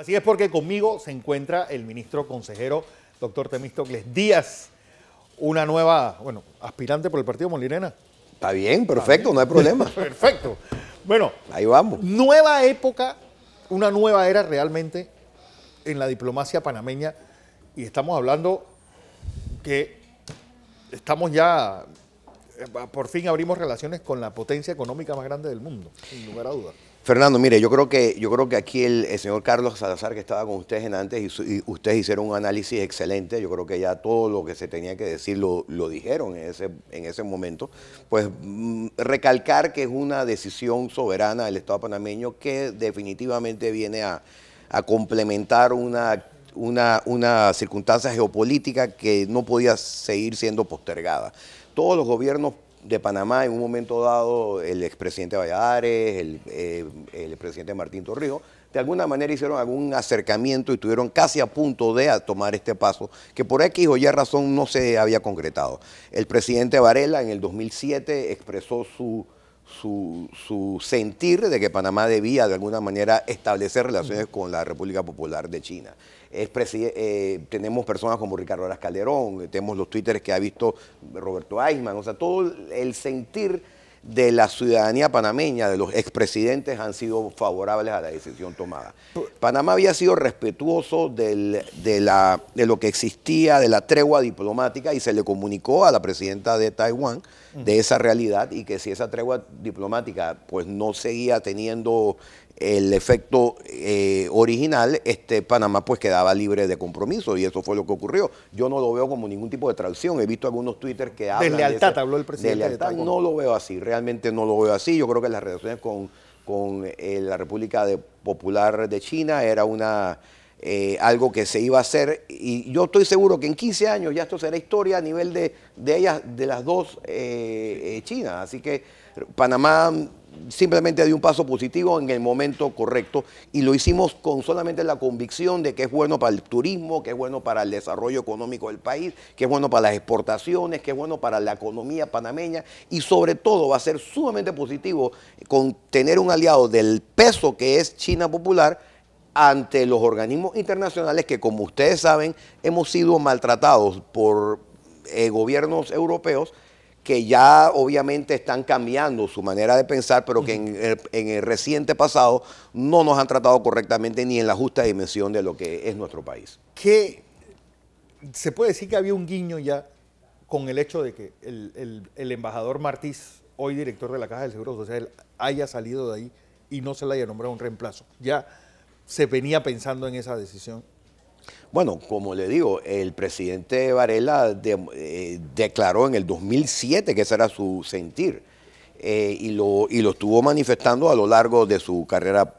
Así es, porque conmigo se encuentra el ministro consejero, doctor Temístocles Díaz, una nueva, bueno, aspirante por el partido Molirena. Está bien, perfecto, no hay problema. Perfecto. Bueno, ahí vamos. Nueva época, una nueva era realmente en la diplomacia panameña, y estamos hablando que estamos ya, por fin abrimos relaciones con la potencia económica más grande del mundo, sin lugar a dudas. Fernando, mire, yo creo que aquí el señor Carlos Salazar, que estaba con ustedes antes, y ustedes hicieron un análisis excelente. Yo creo que ya todo lo que se tenía que decir lo dijeron en ese momento. Pues recalcar que es una decisión soberana del Estado panameño que definitivamente viene a complementar una circunstancia geopolítica que no podía seguir siendo postergada. Todos los gobiernos de Panamá, en un momento dado, el expresidente Valladares, el presidente Martín Torrijos, de alguna manera hicieron algún acercamiento y estuvieron casi a punto de tomar este paso, que por X o Y razón no se había concretado. El presidente Varela en el 2007 expresó su sentir de que Panamá debía de alguna manera establecer relaciones con la República Popular de China. Tenemos personas como Ricardo Aras Calderón, tenemos los twitters que ha visto Roberto Eisman, o sea, todo el sentir de la ciudadanía panameña, de los expresidentes, han sido favorables a la decisión tomada. Panamá había sido respetuoso de lo que existía, de la tregua diplomática, y se le comunicó a la presidenta de Taiwán de esa realidad, y que si esa tregua diplomática pues no seguía teniendo el efecto original, Panamá pues quedaba libre de compromiso, y eso fue lo que ocurrió. Yo no lo veo como ningún tipo de traición. He visto algunos twitters que hablan de lealtad, habló el presidente. De lealtad no lo veo así, realmente no lo veo así. Yo creo que las relaciones con la República Popular de China era algo que se iba a hacer, y yo estoy seguro que en 15 años ya esto será historia a nivel de ellas, de las dos Chinas. Así que Panamá simplemente dio un paso positivo en el momento correcto, y lo hicimos con solamente la convicción de que es bueno para el turismo, que es bueno para el desarrollo económico del país, que es bueno para las exportaciones, que es bueno para la economía panameña, y sobre todo va a ser sumamente positivo con tener un aliado del peso que es China Popular ante los organismos internacionales que, como ustedes saben, hemos sido maltratados por gobiernos europeos que ya obviamente están cambiando su manera de pensar, pero que en el reciente pasado no nos han tratado correctamente ni en la justa dimensión de lo que es nuestro país. Que se puede decir que había un guiño ya con el hecho de que el embajador Martíz, hoy director de la Caja del Seguro Social, haya salido de ahí y no se le haya nombrado un reemplazo. Ya se venía pensando en esa decisión. Bueno, como le digo, el presidente Varela declaró en el 2007 que ese era su sentir, y lo estuvo manifestando a lo largo de su carrera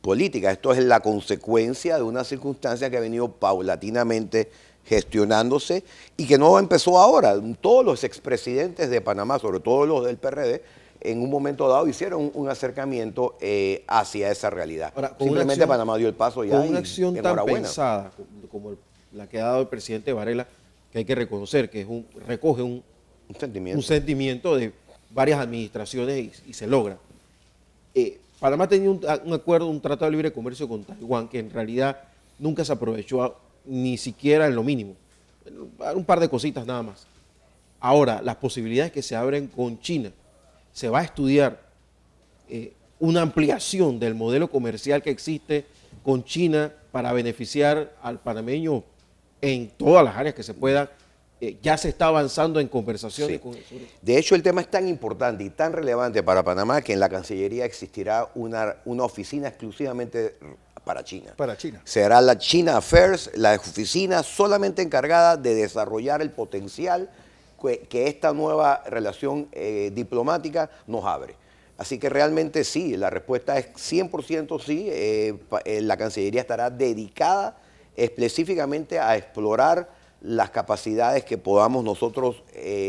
política. Esto es la consecuencia de una circunstancia que ha venido paulatinamente gestionándose y que no empezó ahora. Todos los expresidentes de Panamá, sobre todo los del PRD, en un momento dado hicieron un acercamiento hacia esa realidad. Ahora, simplemente Panamá dio el paso ya. Con una acción tan pensada como la que ha dado el presidente Varela, que hay que reconocer que es recoge un sentimiento de varias administraciones y se logra. Panamá tenía un acuerdo, un tratado de libre comercio con Taiwán, que en realidad nunca se aprovechó ni siquiera en lo mínimo. Un par de cositas nada más. Ahora, las posibilidades que se abren con China, se va a estudiar una ampliación del modelo comercial que existe con China para beneficiar al panameño en todas las áreas que se pueda. Ya se está avanzando en conversaciones. Sí. Con el sur. De hecho, el tema es tan importante y tan relevante para Panamá que en la Cancillería existirá una oficina exclusivamente para China. Para China. Será la China Affairs, la oficina solamente encargada de desarrollar el potencial que esta nueva relación diplomática nos abre. Así que realmente sí, la respuesta es 100% sí. La Cancillería estará dedicada específicamente a explorar las capacidades que podamos nosotros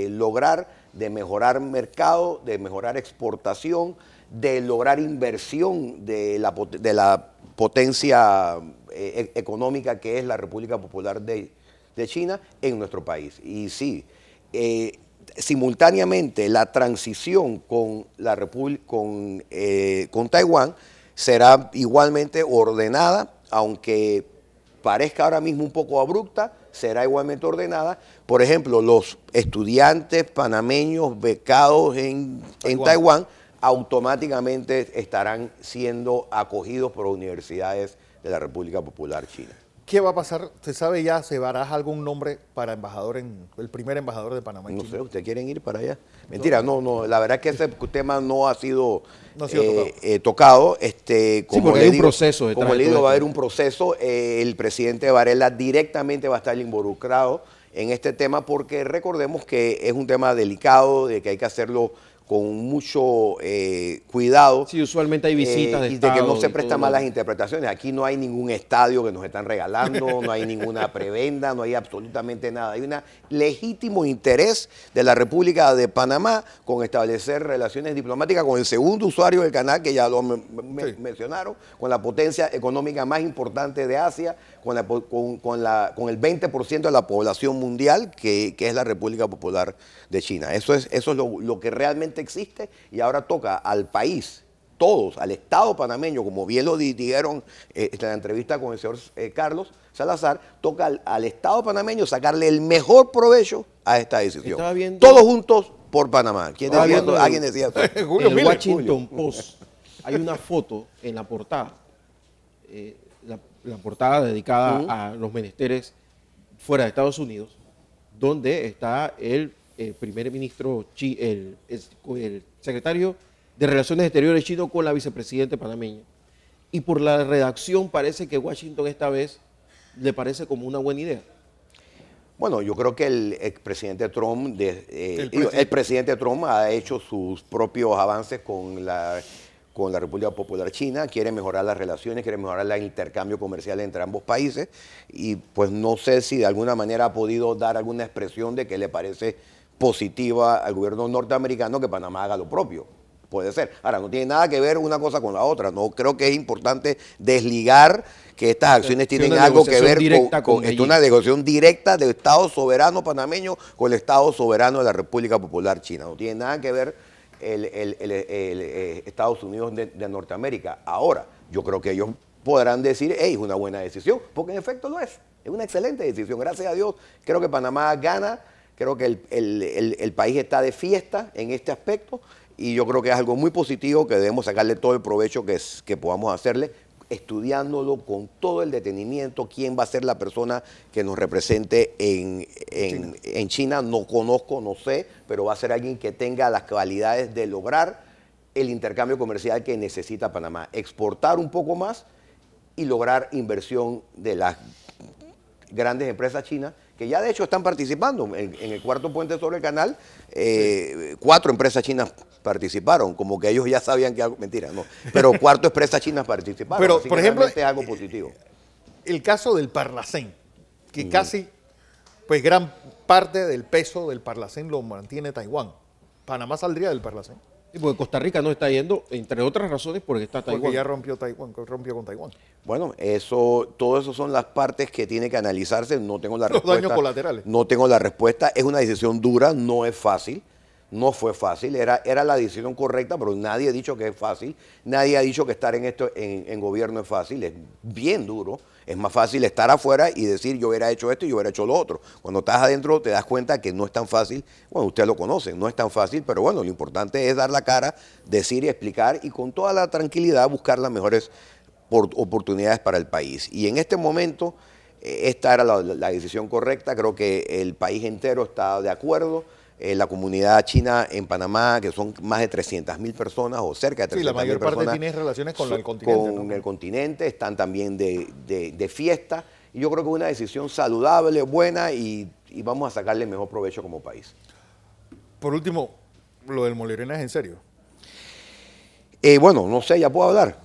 lograr de mejorar mercado, de mejorar exportación, de lograr inversión de la potencia económica que es la República Popular de China en nuestro país. Y sí, simultáneamente la transición con Taiwán será igualmente ordenada aunque parezca ahora mismo un poco abrupta, será igualmente ordenada. Por ejemplo, los estudiantes panameños becados en Taiwán automáticamente estarán siendo acogidos por universidades de la República Popular China. ¿Qué va a pasar? ¿Se sabe ya, se baraja algún nombre para embajador, el primer embajador de Panamá en China? No sé, ¿ustedes quieren ir para allá? Mentira, no, la verdad es que ese tema no ha sido tocado. Como le digo, va a haber un proceso. El presidente Varela directamente va a estar involucrado en este tema porque recordemos que es un tema delicado, de que hay que hacerlo con mucho cuidado. Sí, usualmente hay visitas de Estado, y de que no se prestan malas interpretaciones. Aquí no hay ningún estadio que nos están regalando, no hay ninguna prebenda, no hay absolutamente nada. Hay un legítimo interés de la República de Panamá con establecer relaciones diplomáticas con el segundo usuario del canal, que ya lo mencionaron, con la potencia económica más importante de Asia, con el 20% de la población mundial, que es la República Popular de China. Eso es lo que realmente existe, y ahora toca al país, todos, al Estado panameño, como bien lo dijeron en la entrevista con el señor Carlos Salazar, toca al Estado panameño sacarle el mejor provecho a esta decisión. Todos juntos por Panamá. ¿Quién decía eso? Alguien decía eso. El Washington Post. Hay una foto en la portada, la portada dedicada a los menesteres fuera de Estados Unidos, donde está el primer ministro, el secretario de Relaciones Exteriores chino con la vicepresidenta panameña. Y por la redacción parece que Washington esta vez le parece como una buena idea. Bueno, yo creo que el expresidente Trump, el presidente Trump ha hecho sus propios avances con la República Popular China, quiere mejorar las relaciones, quiere mejorar el intercambio comercial entre ambos países, y pues no sé si de alguna manera ha podido dar alguna expresión de que le parece positiva al gobierno norteamericano que Panamá haga lo propio. Puede ser. Ahora, no tiene nada que ver una cosa con la otra. No creo que es importante desligar que estas acciones tienen algo que ver con una negociación directa del Estado soberano panameño con el Estado soberano de la República Popular China. No tiene nada que ver el Estados Unidos de Norteamérica. Ahora, yo creo que ellos podrán decir, hey, es una buena decisión, porque en efecto lo es. Es una excelente decisión. Gracias a Dios, creo que Panamá gana. Creo que el país está de fiesta en este aspecto, y yo creo que es algo muy positivo que debemos sacarle todo el provecho que podamos hacerle, estudiándolo con todo el detenimiento, quién va a ser la persona que nos represente en China. No conozco, no sé, pero va a ser alguien que tenga las cualidades de lograr el intercambio comercial que necesita Panamá, exportar un poco más y lograr inversión de las grandes empresas chinas, que ya de hecho están participando. En el cuarto puente sobre el canal, 4 empresas chinas participaron, como que ellos ya sabían que algo... Mentira, no. Pero 4 empresas chinas participaron. Pero, por ejemplo, es algo positivo. El caso del Parlacén, que casi, pues gran parte del peso del Parlacén lo mantiene Taiwán. ¿Panamá saldría del Parlacén? Sí, porque Costa Rica no está yendo, entre otras razones, porque está Taiwán. Porque ya rompió con Taiwán. Bueno, todo eso son las partes que tiene que analizarse. No tengo la respuesta. Los daños colaterales. No tengo la respuesta. Es una decisión dura, no es fácil. No fue fácil, era la decisión correcta, pero nadie ha dicho que es fácil. Nadie ha dicho que estar en gobierno es fácil, es bien duro. Es más fácil estar afuera y decir yo hubiera hecho esto y yo hubiera hecho lo otro. Cuando estás adentro te das cuenta que no es tan fácil. Bueno, ustedes lo conocen, no es tan fácil, pero bueno, lo importante es dar la cara, decir y explicar, y con toda la tranquilidad buscar las mejores oportunidades para el país. Y en este momento esta era la decisión correcta. Creo que el país entero está de acuerdo. La comunidad china en Panamá, que son más de 300.000 personas o cerca de 300.000 personas. Sí, la mayor parte tiene relaciones con el continente. Con el continente, están también de fiesta. Y yo creo que es una decisión saludable, buena, y vamos a sacarle mejor provecho como país. Por último, lo del Molirena es en serio. Bueno, no sé, ya puedo hablar.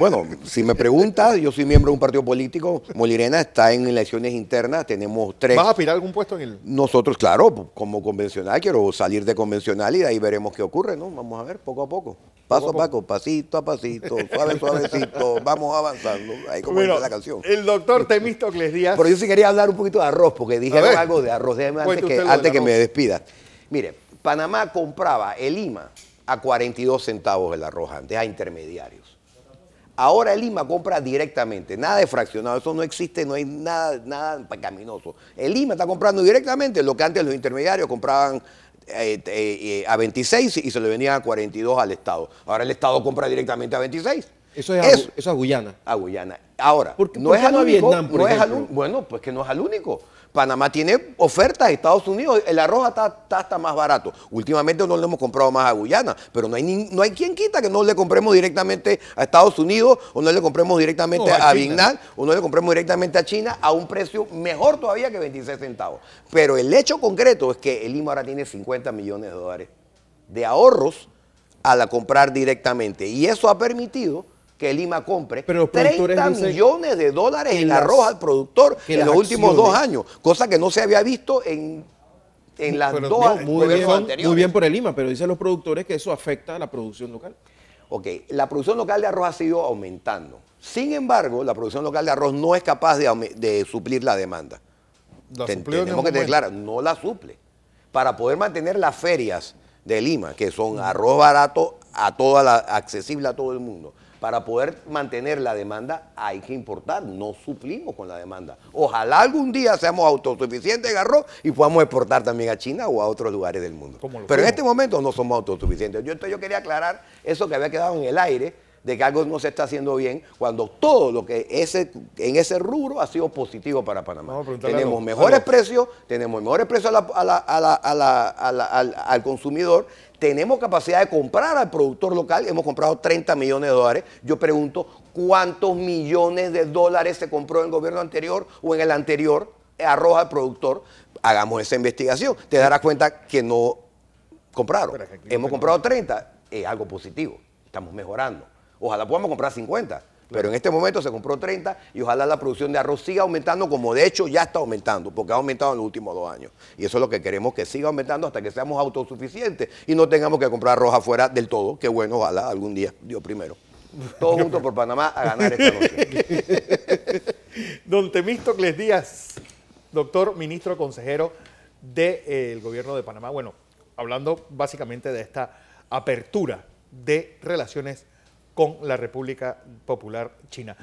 Bueno, si me preguntas, yo soy miembro de un partido político. Molirena está en elecciones internas, tenemos 3. ¿Vas a aspirar algún puesto en él? Nosotros, claro, como convencional, quiero salir de convencional y de ahí veremos qué ocurre, ¿no? Vamos a ver, poco a poco, paso a poco, pasito a pasito, suave, suavecito, vamos avanzando. Ahí como dice la canción. El doctor Temístocles Díaz. Pero yo sí quería hablar un poquito de arroz, porque dijeron algo de arroz, déjame antes que me despidas. Mire, Panamá compraba el IMA a 42 centavos el arroz antes, a intermediarios. Ahora el IMA compra directamente, nada de fraccionado, eso no existe, no hay nada pecaminoso. El IMA está comprando directamente lo que antes los intermediarios compraban a 26 y se le vendían a 42 al Estado. Ahora el Estado compra directamente a 26. Eso es a Guyana. A Guyana. Ahora, bueno, pues que no es al único. Panamá tiene ofertas de Estados Unidos. El arroz está hasta más barato. Últimamente no le hemos comprado más a Guyana, pero no hay quien quita que no le compremos directamente a Estados Unidos, o no le compremos directamente a Vietnam, o no le compremos directamente a China a un precio mejor todavía que 26 centavos. Pero el hecho concreto es que el IMA ahora tiene $50 millones de ahorros al comprar directamente. Y eso ha permitido que el IMA compre $30 millones en arroz al productor en los últimos 2 años, cosa que no se había visto en las dos gobiernos anteriores. Muy bien por el IMA, pero dicen los productores que eso afecta a la producción local. Ok, la producción local de arroz ha sido aumentando. Sin embargo, la producción local de arroz no es capaz de suplir la demanda. Tenemos que tener clara, no la suple. Para poder mantener las ferias de Lima, que son arroz barato, accesible a todo el mundo, para poder mantener la demanda hay que importar, no suplimos con la demanda. Ojalá algún día seamos autosuficientes en arroz y podamos exportar también a China o a otros lugares del mundo. Pero en este momento no somos autosuficientes. Yo quería aclarar eso que había quedado en el aire, de que algo no se está haciendo bien, cuando todo lo que en ese rubro ha sido positivo para Panamá. Tenemos mejores precios, al consumidor, tenemos capacidad de comprar al productor local, hemos comprado $30 millones. Yo pregunto, ¿cuántos millones de dólares se compró en el gobierno anterior o en el anterior arroz al productor? Hagamos esa investigación, te darás cuenta que no compraron. Hemos comprado 30, es algo positivo, estamos mejorando. Ojalá podamos comprar 50, pero en este momento se compró 30 y ojalá la producción de arroz siga aumentando, como de hecho ya está aumentando, porque ha aumentado en los últimos 2 años. Y eso es lo que queremos, que siga aumentando hasta que seamos autosuficientes y no tengamos que comprar arroz afuera del todo, que bueno, ojalá algún día, Dios primero. Todos juntos por Panamá a ganar esta noche. Don Temístocles Díaz, doctor, ministro, consejero del gobierno de Panamá. Bueno, hablando básicamente de esta apertura de relaciones con la República Popular China.